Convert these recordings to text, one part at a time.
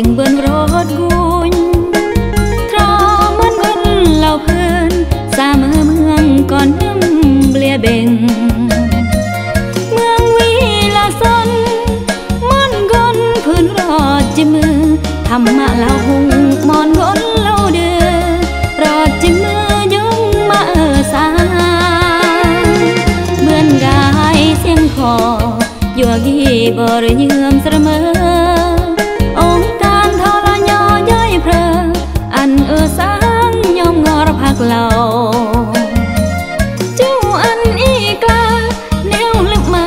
จึงเบือนรถกุญทรมานวันเหล่าเพิ่นสามเมืองก่อนนึ่งเบลียเบ่งเมืองวีลาซนมันก้นเพิ่นรอดจิมือธรรมะเหล่าหงมอนก้นเหล่าเดือรอดจิมือยงมาเออสาเมืองกายเสียงคอยัวกีบอร์เยื่อมเสมอจูอันอีกลาแนวลึกมา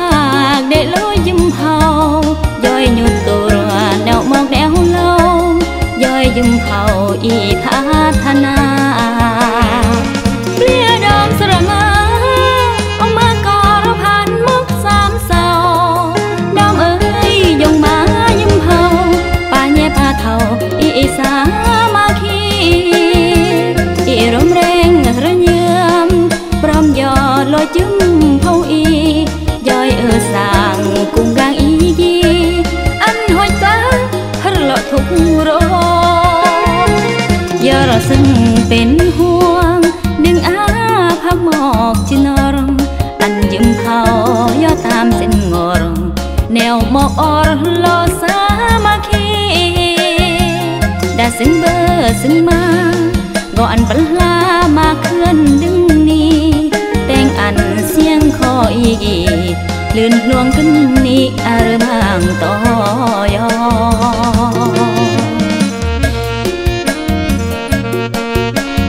กได้ลอยยิ้มเผาย่อยหยุดตัวแนวมองแนวเล่าย่อยยิ้มเผาอีพัฒนาเปลี่ยดอมสระมาออกมากอรพันมุกสามเสาดอมเอ้ยยงมายิ้มเผาป่าแย่ป่าเทาอีสามาคีอีรมเร่งระเยือมพร้อมยอลอยจึ้มเผาอีย่อยเออสางกุมกลางอีกีอันหอยตาฮัลโหลทุกโรยอรซึ่งเป็นห่วงดึงอาพักหมอกจินรมอันยึมเผายอตามเส้นงอรมแนวหมอกอรลอสามาคีดาซึ่งเบอร์ซึ่งมาก่อนปลามาเคลื่อนดึงนี้แต่งอันเสียงคออีเลื่อนลวงขึ้นนี้อารมณ์ต่อยซ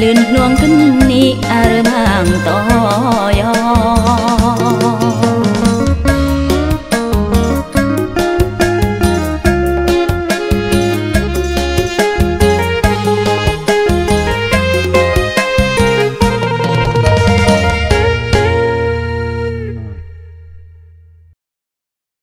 ลื่นลวงขึ้นนี้อารมณ์ต่อย